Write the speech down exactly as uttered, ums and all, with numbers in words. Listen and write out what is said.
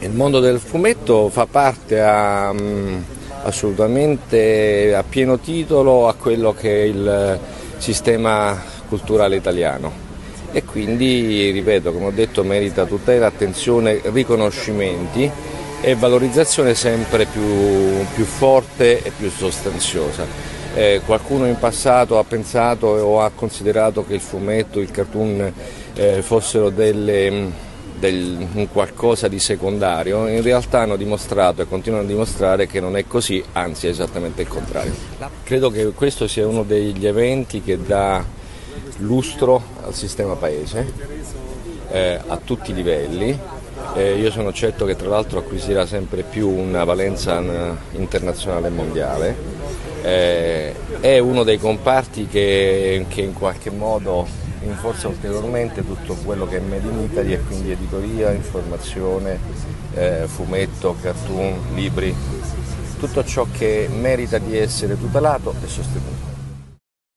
Il mondo del fumetto fa parte a, assolutamente a pieno titolo a quello che è il sistema culturale italiano e quindi, ripeto, come ho detto, merita tutela, attenzione, riconoscimenti e valorizzazione sempre più, più forte e più sostanziosa. Eh, qualcuno in passato ha pensato o ha considerato che il fumetto, il cartoon eh, fossero delle... Del, un qualcosa di secondario, in realtà hanno dimostrato e continuano a dimostrare che non è così, anzi è esattamente il contrario. Credo che questo sia uno degli eventi che dà lustro al sistema paese eh, a tutti i livelli. Eh, io sono certo che tra l'altro acquisirà sempre più una valenza internazionale e mondiale. Eh, è uno dei comparti che, che in qualche modo rinforza ulteriormente tutto quello che è Made in Italy e quindi editoria, informazione, eh, fumetto, cartoon, libri, tutto ciò che merita di essere tutelato e sostenuto.